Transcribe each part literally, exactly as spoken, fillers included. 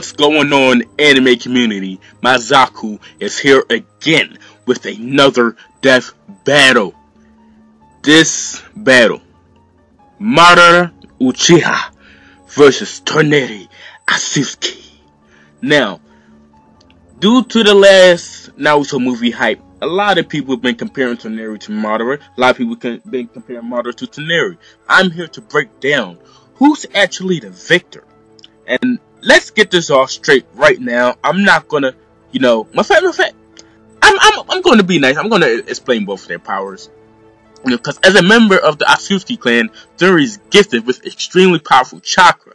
What's going on, anime community? Mazaku is here again with another death battle. This battle, Madara Uchiha versus Toneri Otsutsuki. Now, due to the last Naruto movie hype, a lot of people have been comparing Toneri to Madara. A lot of people have been comparing Madara to Toneri. I'm here to break down who's actually the victor. And let's get this all straight right now. I'm not gonna, you know, my fact, my fact. I'm, I'm, I'm gonna be nice. I'm gonna explain both of their powers. You know, because as a member of the Otsutsuki clan, Toneri is gifted with extremely powerful chakra.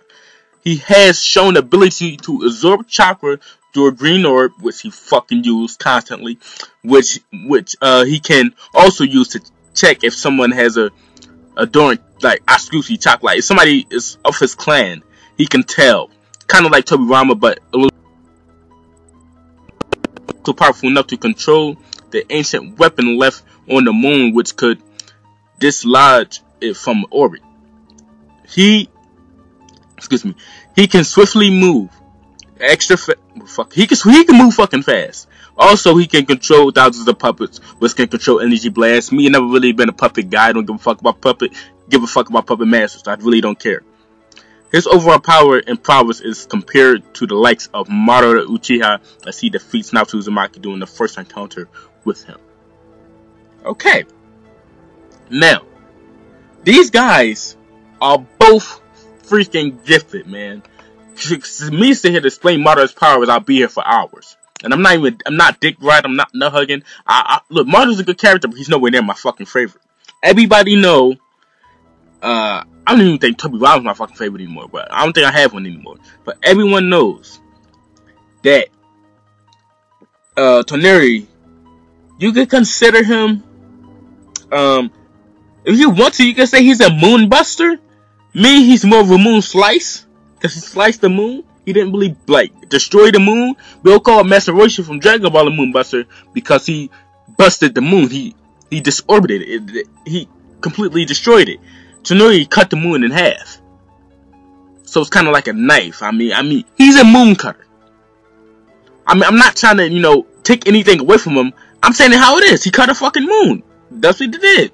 He has shown ability to absorb chakra through a green orb, which he fucking uses constantly. Which, which, uh, he can also use to check if someone has a, a dormant, like, Otsutsuki chakra. Like, if somebody is of his clan, he can tell. Kind of like Tobirama, but a little too powerful enough to control the ancient weapon left on the moon, which could dislodge it from orbit. He, excuse me, he can swiftly move extra fa fuck. He can he can move fucking fast. Also, he can control thousands of puppets, which can control energy blasts. Me, I've never really been a puppet guy. I don't give a fuck about puppet. Give a fuck about puppet masters. I really don't care. His overall power and prowess is compared to the likes of Madara Uchiha as he defeats Naruto Uzumaki during the first encounter with him. Okay. Now, these guys are both freaking gifted, man. Me sitting here to explain Madara's powers, I'll be here for hours. And I'm not even, I'm not dick right, I'm not nut hugging. I, I, look, Madara's a good character, but he's nowhere near my fucking favorite. Everybody know, uh... I don't even think Tobirama is my fucking favorite anymore, but I don't think I have one anymore. But everyone knows that uh, Toneri, you could consider him, um, if you want to, you can say he's a moon buster. Me, he's more of a moon slice, because he sliced the moon. He didn't really, like, destroy the moon. We'll call Master Royce from Dragon Ball a moon buster because he busted the moon. He, he disorbited it. It, he completely destroyed it. Toneri cut the moon in half, so it's kind of like a knife. I mean, I mean, he's a moon cutter. I mean, I'm not trying to, you know, take anything away from him. I'm saying it how it is. He cut a fucking moon. That's what he did,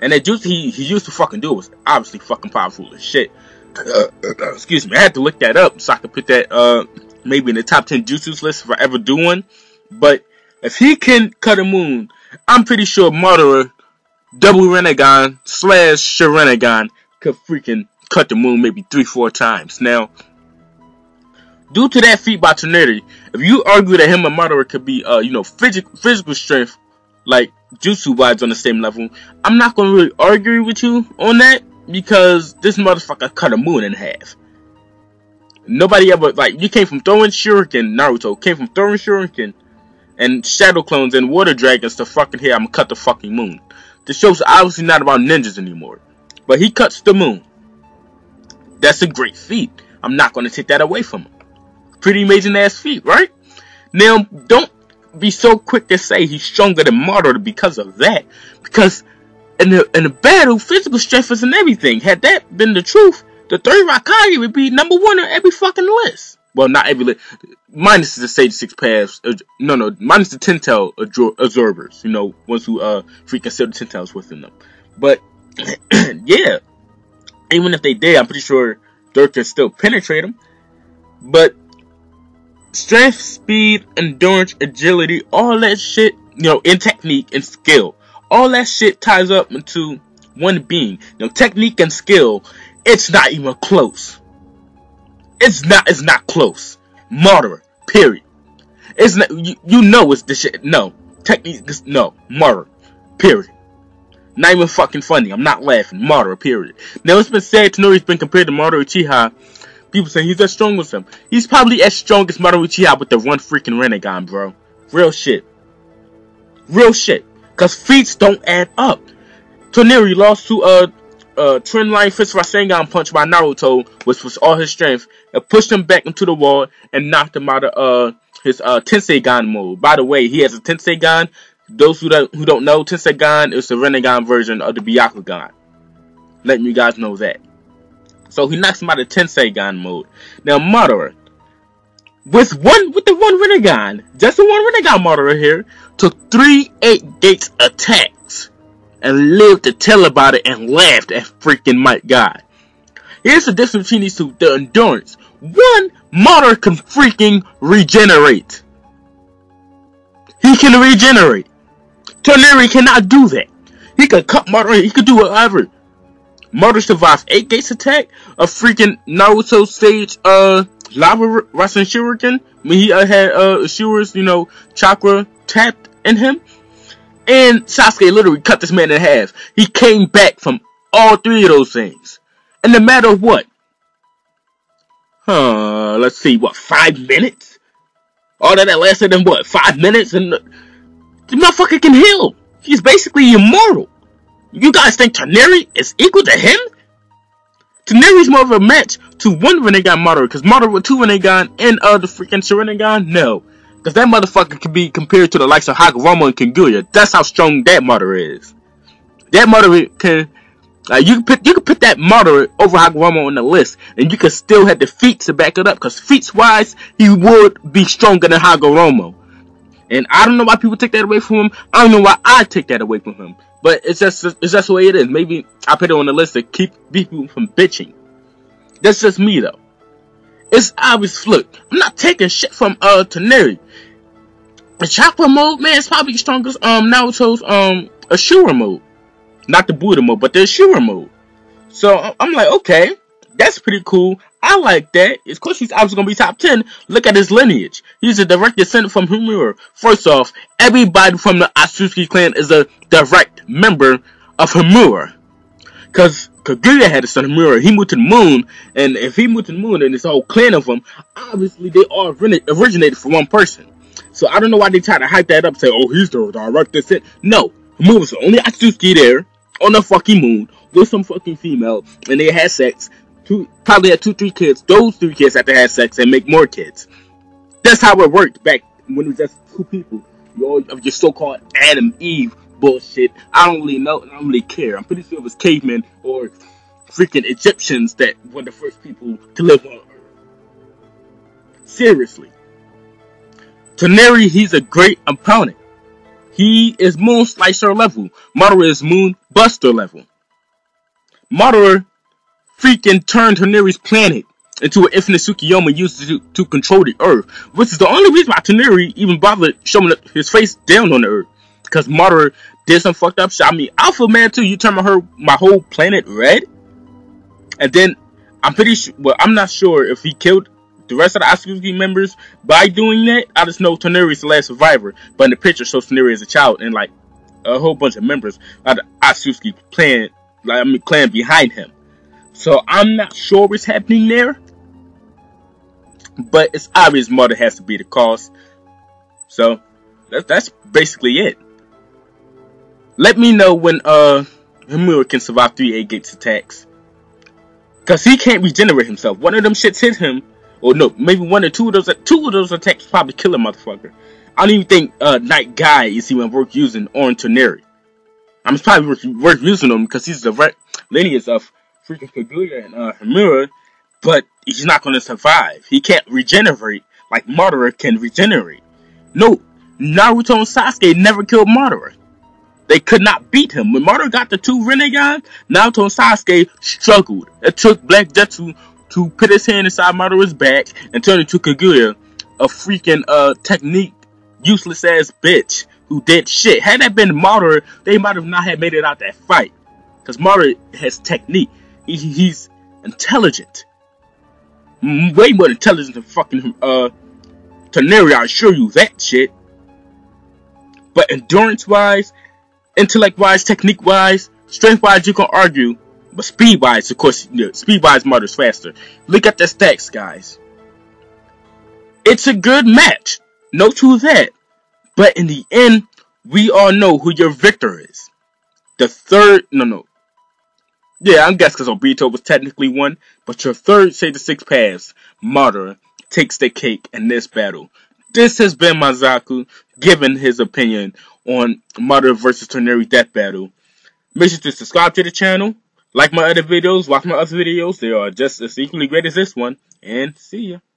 and that juice he he used to fucking do was obviously fucking powerful as shit. Uh, uh, excuse me, I had to look that up so I could put that uh maybe in the top ten jutsus list if I ever do one. But if he can cut a moon, I'm pretty sure Madara Double Rinnegan slash Sharingan could freaking cut the moon maybe three, four times. Now, due to that feat by Toneri, if you argue that him and Madara could be, uh, you know, physical physical strength, like jutsu wise on the same level, I'm not gonna really argue with you on that because this motherfucker cut a moon in half. Nobody ever, like, you came from throwing shuriken, Naruto came from throwing shuriken and shadow clones and water dragons to fucking here. I'm gonna cut the fucking moon. The show's obviously not about ninjas anymore. But he cuts the moon. That's a great feat. I'm not going to take that away from him. Pretty amazing ass feat, right? Now, don't be so quick to say he's stronger than Madara because of that. Because in the, in the battle, physical strength isn't everything. Had that been the truth, the third Hokage would be number one on every fucking list. Well, not every list. Minus the Sage of Six Paths. Uh, no, no. Minus the Tenseigan absorbers. You know, ones who uh, freaking sell the Tenseigan within them. But, yeah. Even if they did, I'm pretty sure Dirk can still penetrate them. But, strength, speed, endurance, agility, all that shit, you know, in technique and skill. All that shit ties up into one being. You know, technique and skill, it's not even close. It's not, it's not close. Madara, period. It's not, you, you know it's this shit. No. Technique, no. Madara, period. Not even fucking funny. I'm not laughing. Madara, period. Now, it's been said Toneri's been compared to Madara Uchiha. People say he's as strong as him. He's probably as strong as Madara Uchiha with the one freaking Rinnegan, bro. Real shit. Real shit. Because feats don't add up. Toneri lost to, uh... Uh, trendline fist Rasengan punch by Naruto, which was all his strength, and pushed him back into the wall and knocked him out of uh, his uh, Tenseigan mode. By the way, he has a Tenseigan. Those who don't, who don't know, Tenseigan is the Rinnegan version of the Byakugan. Letting you guys know that. So he knocks him out of Tenseigan mode. Now Madara, with one with the one Rinnegan, just the one Rinnegan Madara here, took three eight gates attacks and lived to tell about it and laughed at freaking Might Guy. Here's the difference between these two: the endurance. One, Madara can freaking regenerate. He can regenerate. Toneri cannot do that. He could cut Madara. He could do whatever. Madara survived eight gates attack, a freaking Naruto Sage uh lava Rasenshuriken. I mean, he uh, had uh Ashura's, you know, chakra tapped in him, and Sasuke literally cut this man in half. He came back from all three of those things, and no matter what, huh? Let's see, what five minutes? All that, that lasted in what five minutes, and the, the motherfucker can heal. He's basically immortal. You guys think Toneri is equal to him? Toneri's more of a match to one Rinnegan Madara, because Madara with two Rinnegan and uh, the freaking Sharingan? No. Because that motherfucker can be compared to the likes of Hagoromo and Kaguya. That's how strong that Madara is. That Madara can... Uh, you, can put, you can put that Madara over Hagoromo on the list, and you can still have the feats to back it up, because feats-wise, he would be stronger than Hagoromo. And I don't know why people take that away from him. I don't know why I take that away from him. But it's just it's just the way it is. Maybe I put it on the list to keep people from bitching. That's just me though. It's obvious. Look, I'm not taking shit from uh Toneri. The chakra mode, man, it's probably the strongest um Naruto's um Ashura mode, not the Buddha mode, but the Ashura mode. So I'm like, okay, that's pretty cool. I like that. Of course, he's obviously gonna be top ten. Look at his lineage. He's a direct descendant from Hamura. First off, everybody from the Otsutsuki clan is a direct member of Hamura, cause Kaguya had a son Hamura. He moved to the moon, and if he moved to the moon, and this whole clan of them, obviously they all originated from one person. So I don't know why they try to hype that up. Say, oh, he's the direct descendant. No, Hamura's the only Otsutsuki there on the fucking moon with some fucking female, and they had sex. Two, probably had two, three kids. Those three kids have to have sex and make more kids. That's how it worked back when it was just two people. You all of your so-called Adam Eve bullshit. I don't really know. I don't really care. I'm pretty sure it was cavemen or freaking Egyptians that were the first people to live on Earth. Seriously, Toneri, he's a great opponent. He is Moon Slicer level. Madara is Moon Buster level. Madara freaking turned Toneri's planet into an Infinite Tsukuyomi used to, to control the Earth, which is the only reason why Toneri even bothered showing his face down on the Earth, because Madara did some fucked up shit. I mean, Alpha Man too, you turn my, her, my whole planet red? And then, I'm pretty sure, well, I'm not sure if he killed the rest of the Otsutsuki members by doing that. I just know Toneri's the last survivor, but in the picture shows Toneri as a child and like a whole bunch of members of the Otsutsuki clan, like, I mean, clan behind him. So I'm not sure what's happening there, but it's obvious Madara has to be the cause. So that, that's basically it. Let me know when uh Hamura can survive three eight gates attacks, cause he can't regenerate himself. One of them shits hit him, or no, maybe one or two of those two of those attacks probably kill a motherfucker. I don't even think uh Night Guy is even worth using on Toneri. I'm mean, probably worth, worth using him because he's the right lineage of freaking Kaguya and uh, Hamura, but he's not going to survive. He can't regenerate like Madara can regenerate. No, Naruto and Sasuke never killed Madara. They could not beat him. When Madara got the two Rinnegan, Naruto and Sasuke struggled. It took Black Zetsu to put his hand inside Madara's back and turn into Kaguya, a freaking uh, technique, useless ass bitch who did shit. Had that been Madara, they might have not have made it out that fight, because Madara has technique. He's intelligent, way more intelligent than fucking uh Toneri, I assure you that shit. But endurance wise, intellect wise, technique wise, strength wise, you can argue, but speed wise, of course, you know, speed wise Madara's faster. Look at the stats, guys. It's a good match, no to that, but in the end, we all know who your victor is. The third, no no Yeah, I'm guessing because Obito was technically one, but your third Sage of Six Paths, Madara, takes the cake in this battle. This has been Mazaku giving his opinion on Madara versus Toneri Death Battle. Make sure to subscribe to the channel, like my other videos, watch my other videos. They are just as equally great as this one, and see ya.